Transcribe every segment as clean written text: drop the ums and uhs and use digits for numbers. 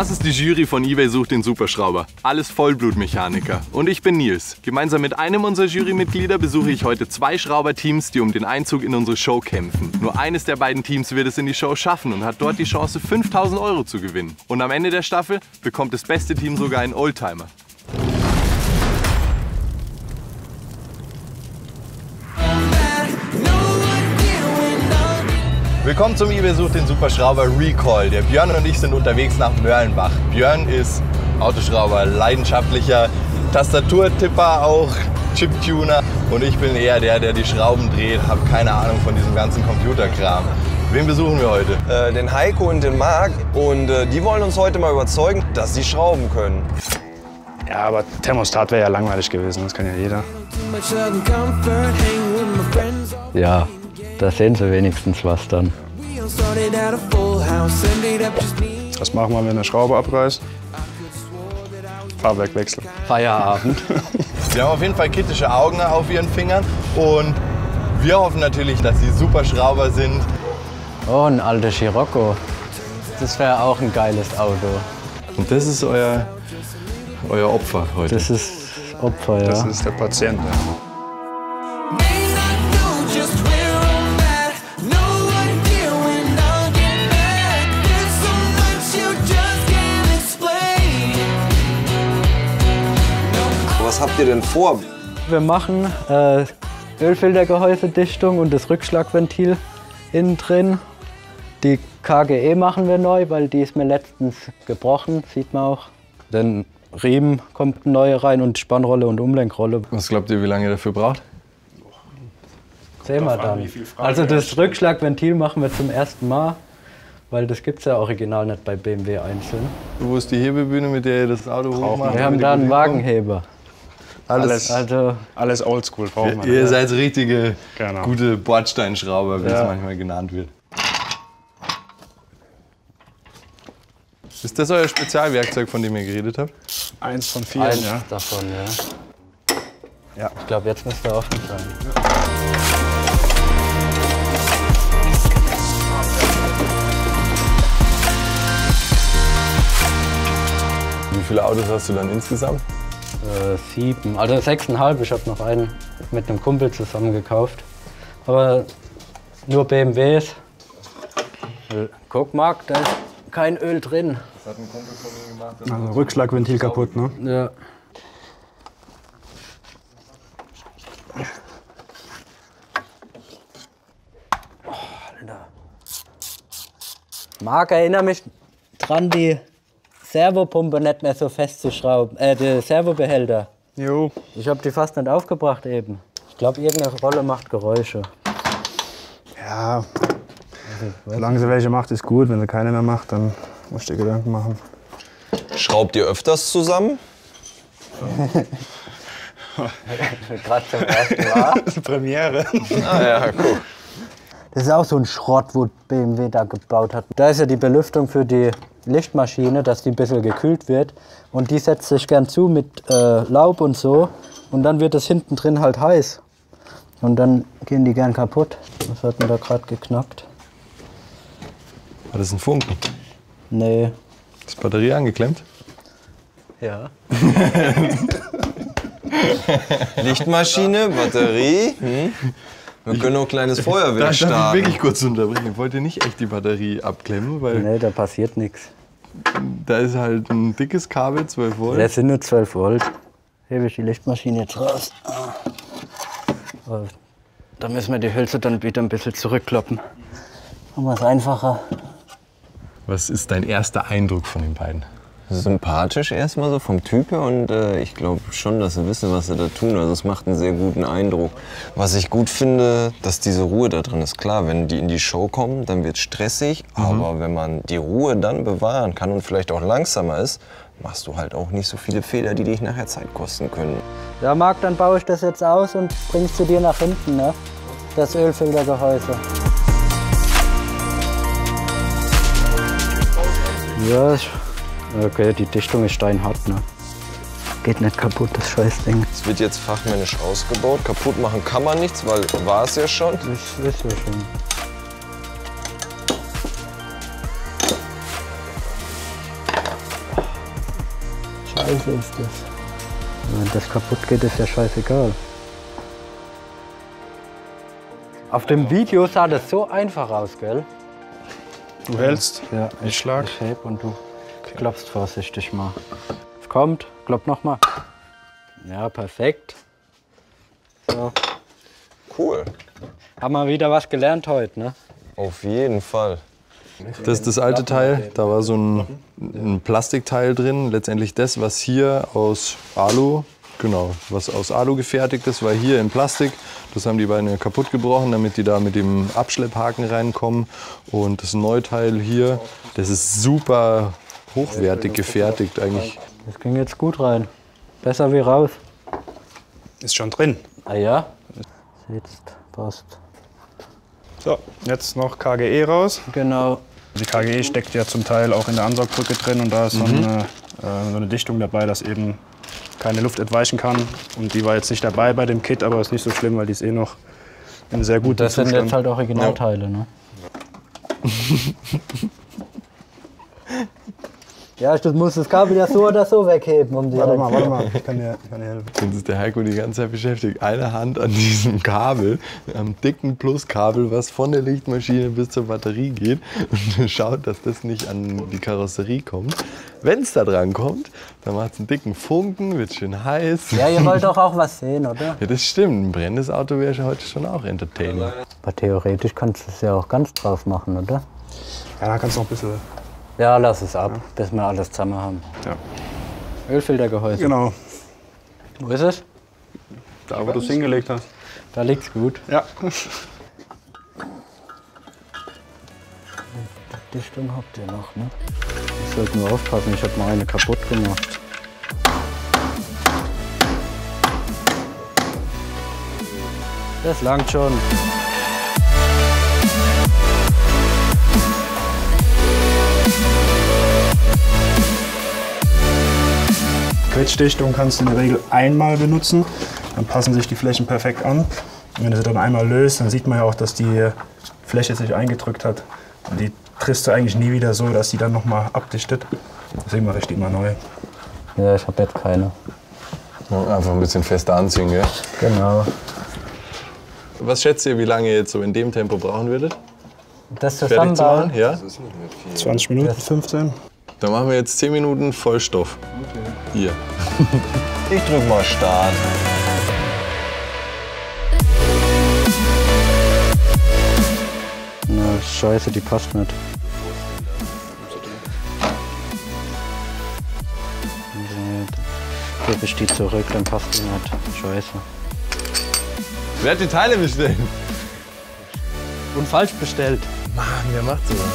Das ist die Jury von eBay sucht den Superschrauber. Alles Vollblutmechaniker. Und ich bin Nils. Gemeinsam mit einem unserer Jurymitglieder besuche ich heute zwei Schrauberteams, die um den Einzug in unsere Show kämpfen. Nur eines der beiden Teams wird es in die Show schaffen und hat dort die Chance, 5.000 € zu gewinnen. Und am Ende der Staffel bekommt das beste Team sogar einen Oldtimer. Willkommen zum eBay sucht den Superschrauber Recall. Der Björn und ich sind unterwegs nach Mörlenbach. Björn ist Autoschrauber, leidenschaftlicher Tastaturtipper, auch Chiptuner. Und ich bin eher der die Schrauben dreht, habe keine Ahnung von diesem ganzen Computerkram. Wen besuchen wir heute? Den Heiko und den Marc. Und die wollen uns heute mal überzeugen, dass sie schrauben können. Ja, aber Thermostat wäre ja langweilig gewesen, das kann ja jeder. Ja. Da sehen sie wenigstens was dann. Was machen wir, wenn eine Schraube abreißt? Fahrwerk wechseln. Feierabend. Sie haben auf jeden Fall kritische Augen auf ihren Fingern. Und wir hoffen natürlich, dass sie Superschrauber sind. Oh, ein alter Scirocco. Das wäre auch ein geiles Auto. Und das ist euer Opfer heute? Das ist Opfer, ja. Das ist der Patient. Ja. Was habt ihr denn vor? Wir machen Ölfiltergehäusedichtung und das Rückschlagventil innen drin. Die KGE machen wir neu, weil die ist mir letztens gebrochen, sieht man auch. Den Riemen kommt eine neue rein und Spannrolle und Umlenkrolle. Was glaubt ihr, wie lange ihr dafür braucht? Sehen wir dann. Also das Rückschlagventil machen wir zum ersten Mal, weil das gibt es ja original nicht bei BMW einzeln. Wo ist die Hebebühne, mit der ihr das Auto hochmacht? Wir haben da einen Wagenheber. Alles oldschool braucht man. Ihr seid richtige, gute Bordsteinschrauber, wie es manchmal genannt wird. Ist das euer Spezialwerkzeug, von dem ihr geredet habt? Eins von vielen, davon, ja. Ich glaube, jetzt müsst ihr offen sein. Ja. Wie viele Autos hast du dann insgesamt? 7, also 6,5. Ich habe noch einen mit einem Kumpel zusammen gekauft. Aber nur BMWs. Guck, Marc, da ist kein Öl drin. Das hat ein Kumpel von mir gemacht. Also Rückschlagventil kaputt, ne? Ja. Oh, Alter. Marc, erinnere mich dran, die Servopumpe nicht mehr so festzuschrauben, der Servobehälter. Jo. Ich habe die fast nicht aufgebracht eben. Ich glaube, irgendeine Rolle macht Geräusche. Ja, solange sie welche macht, ist gut. Wenn sie keine mehr macht, dann musst du dir Gedanken machen. Schraubt ihr öfters zusammen? Gerade zum ersten Mal. Das ist Premiere. Ah ja, cool. Das ist auch so ein Schrott, wo BMW da gebaut hat. Da ist ja die Belüftung für die Lichtmaschine, dass die ein bisschen gekühlt wird. Und die setzt sich gern zu mit Laub und so. Und dann wird es hinten drin halt heiß. Und dann gehen die gern kaputt. Das hat mir da gerade geknackt. War das ein Funken? Nee. Ist die Batterie angeklemmt? Ja. Lichtmaschine, Batterie. Wir können noch ein kleines Feuerwerk starten. Darf ich wirklich kurz unterbrechen? Ich wollte nicht echt die Batterie abklemmen, weil... Nee, da passiert nichts. Da ist halt ein dickes Kabel, 12 Volt. Das sind nur 12 Volt. Hebe ich die Lichtmaschine jetzt raus. Da müssen wir die Hülse dann wieder ein bisschen zurückkloppen. Machen wir es einfacher. Was ist dein erster Eindruck von den beiden? Sympathisch erstmal so vom Typ her und ich glaube schon, dass sie wissen, was sie da tun. Also es macht einen sehr guten Eindruck. Was ich gut finde, dass diese Ruhe da drin ist. Klar, wenn die in die Show kommen, dann wird es stressig. Aber wenn man die Ruhe dann bewahren kann und vielleicht auch langsamer ist, machst du halt auch nicht so viele Fehler, die dich nachher Zeit kosten können. Ja, Marc, dann baue ich das jetzt aus und bring's zu dir nach hinten, ne? Das Ölfiltergehäuse. Ja. Okay, die Dichtung ist steinhart, ne? Geht nicht kaputt, das Scheißding. Es wird jetzt fachmännisch ausgebaut. Kaputt machen kann man nichts, weil war es ja schon. Das ist ja schon. scheiße ist das? Wenn das kaputt geht, ist ja scheißegal. Auf dem Video sah das so einfach aus, gell? Du hältst, ja, ich schlag. Ich heb und du klopfst vorsichtig mal. Es kommt, klopp nochmal. Ja, perfekt. So. Cool. Haben wir wieder was gelernt heute, ne? Auf jeden Fall. Das ist das alte Teil, da war so ein Plastikteil drin. Letztendlich das, was hier aus Alu, genau, was aus Alu gefertigt ist, war hier in Plastik. Das haben die beiden kaputt gebrochen, damit die da mit dem Abschlepphaken reinkommen. Und das neue Teil hier, das ist super hochwertig gefertigt eigentlich. Das ging jetzt gut rein. Besser wie raus. Ist schon drin. Ah ja? Sitzt, passt. So, jetzt noch KGE raus. Genau. Die KGE steckt ja zum Teil auch in der Ansaugbrücke drin und da ist so eine Dichtung dabei, dass eben keine Luft entweichen kann. Und die war jetzt nicht dabei bei dem Kit, aber ist nicht so schlimm, weil die ist eh noch in sehr gutem Zustand. Das sind jetzt halt auch Originalteile, ne? Ja, ich muss das Kabel ja so oder so wegheben. Um die warte mal, ich kann dir helfen. Jetzt ist der Heiko die ganze Zeit beschäftigt. Eine Hand an diesem Kabel, am dicken Pluskabel, was von der Lichtmaschine bis zur Batterie geht. Und schaut, dass das nicht an die Karosserie kommt. Wenn es da dran kommt, dann macht es einen dicken Funken, wird schön heiß. Ja, ihr wollt doch auch was sehen, oder? Ja, das stimmt. Ein brennendes Auto wäre ja heute schon auch Entertainer. Aber theoretisch kannst du es ja auch ganz drauf machen, oder? Ja, da kannst du noch ein bisschen... Ja, lass es ab, ja, bis wir alles zusammen haben. Ja. Ölfiltergehäuse. Genau. Wo ist es? Da, wo du es hingelegt hast. Da liegt's gut. Ja. Die Dichtung habt ihr noch, ne? Ich sollte nur aufpassen, ich habe mal eine kaputt gemacht. Das langt schon. Quetschdichtung kannst du in der Regel einmal benutzen, dann passen sich die Flächen perfekt an. Und wenn du sie dann einmal löst, dann sieht man ja auch, dass die Fläche sich eingedrückt hat. Und die triffst du eigentlich nie wieder so, dass die dann nochmal abdichtet. Deswegen mache ich die immer neu. Ja, ich habe jetzt keine. Einfach ein bisschen fester anziehen, gell? Genau. Was schätzt ihr, wie lange ihr jetzt so in dem Tempo brauchen würdet? Das zusammenbauen? Ja? 20 Minuten, 15. Dann machen wir jetzt 10 Minuten Vollstoff. Okay. Hier. Ich drück mal Start. Na, scheiße, die passt nicht. Gebe ich die zurück, dann passt die nicht. Scheiße. Wer hat die Teile bestellt? Und falsch bestellt. Mann, wer macht sowas?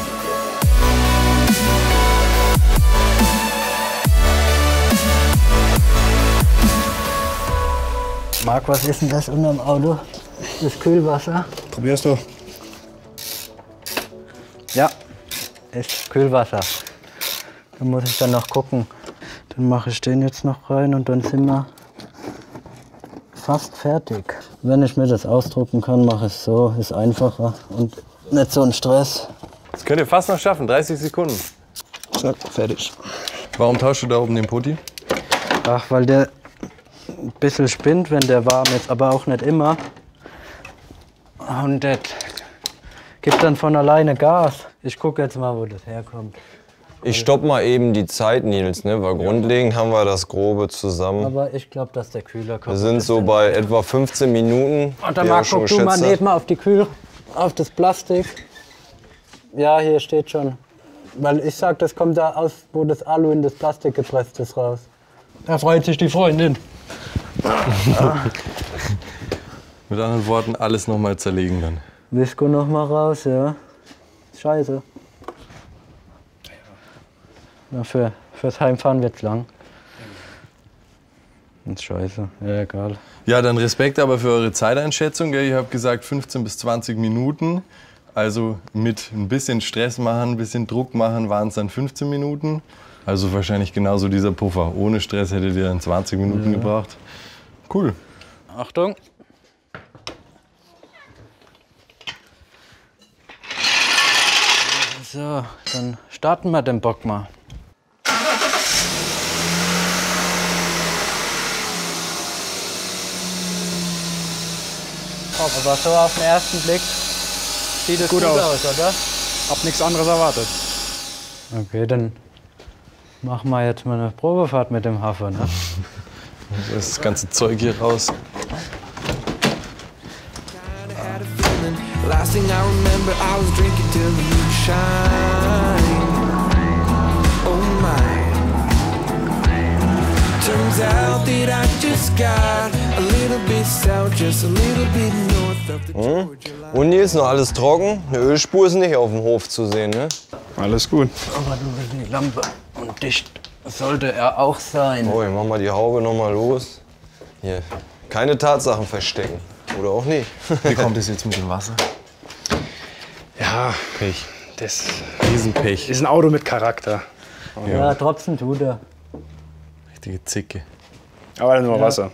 Marc, was ist denn das unterm Auto? Das Kühlwasser? Probierst du? Ja, ist Kühlwasser. Da muss ich dann noch gucken. Dann mache ich den jetzt noch rein und dann sind wir fast fertig. Wenn ich mir das ausdrucken kann, mache ich es so. Ist einfacher und nicht so ein Stress. Das könnt ihr fast noch schaffen, 30 Sekunden. So, fertig. Warum tauschst du da oben den Poti? Ach, weil der ein bisschen spinnt, wenn der warm ist, aber auch nicht immer. Und das gibt dann von alleine Gas. Ich gucke jetzt mal, wo das herkommt. Ich stopp mal eben die Zeit, Nils, ne? Weil grundlegend haben wir das Grobe zusammen. Aber ich glaube, dass der Kühler kommt. Wir sind so bei etwa 15 Minuten. Und dann, Marc, guck du mal, näht mal auf die Kühl, auf das Plastik. Ja, hier steht schon. Weil ich sag, das kommt da aus, wo das Alu in das Plastik gepresst ist, raus. Da freut sich die Freundin. Mit anderen Worten, alles nochmal zerlegen dann. Visco nochmal raus, ja. Scheiße. Na, fürs Heimfahren wird's lang. Das ist scheiße, ja, egal. Ja, dann Respekt aber für eure Zeiteinschätzung. Gell? Ich habe gesagt 15 bis 20 Minuten. Also mit ein bisschen Stress machen, ein bisschen Druck machen, waren es dann 15 Minuten. Also wahrscheinlich genauso dieser Puffer. Ohne Stress hättet ihr dann 20 Minuten gebraucht. Cool. Achtung. So, dann starten wir den Bock mal. top, aber so auf den ersten Blick sieht es gut aus, oder? Hab nichts anderes erwartet. Okay, dann machen wir jetzt mal eine Probefahrt mit dem Hafer, ne? Das ganze Zeug hier raus. Und hier ist noch alles trocken. Eine Ölspur ist nicht auf dem Hof zu sehen, ne? Alles gut. Aber du willst die Lampe und dicht sollte er auch sein. Oh, ich mach mal die Haube noch mal los. Hier, keine Tatsachen verstecken. Oder auch nicht. Wie kommt es jetzt mit dem Wasser? Ja, Pech. Das Riesenpech. Ist ein Auto mit Charakter. Ja, ja, trotzdem tut er. Richtige Zicke. Aber dann nur Wasser.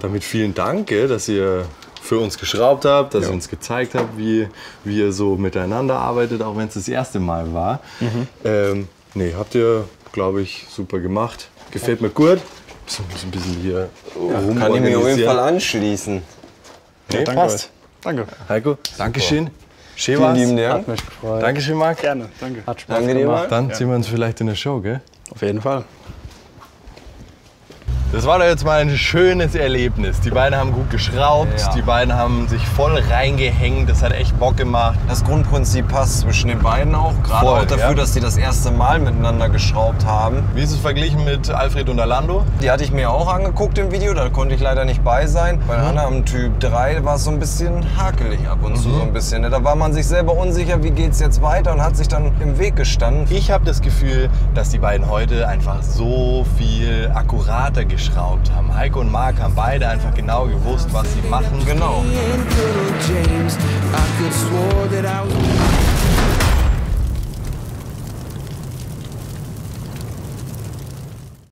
Damit vielen Dank, dass ihr für uns geschraubt habt, dass ihr uns gezeigt habt, wie ihr so miteinander arbeitet, auch wenn es das erste Mal war. Mhm. Nee, habt ihr, glaube ich, super gemacht. Gefällt mir gut. Ein bisschen hier rum. Kann ich mir auf jeden Fall anschließen. Nee, ja, danke. Passt. Danke. Heiko, Dankeschön. Schön war's. Vielen lieben Dank. Hat mich gefreut. Dankeschön, Marc. Gerne, danke. Hat Spaß gemacht. Dann sehen wir uns vielleicht in der Show, gell? Auf jeden Fall. Das war doch jetzt mal ein schönes Erlebnis. Die beiden haben gut geschraubt, die beiden haben sich voll reingehängt. Das hat echt Bock gemacht. Das Grundprinzip passt zwischen den beiden auch. Gerade voll, auch dafür, dass die das erste Mal miteinander geschraubt haben. Wie ist es verglichen mit Alfred und Orlando? Die hatte ich mir auch angeguckt im Video, da konnte ich leider nicht bei sein. Bei Anna am Typ 3 war es so ein bisschen hakelig ab und zu so ein bisschen. Da war man sich selber unsicher, wie geht's jetzt weiter und hat sich dann im Weg gestanden. Ich habe das Gefühl, dass die beiden heute einfach so viel akkurater geschraubt haben. Heiko und Marc haben beide einfach genau gewusst, was sie machen. Genau.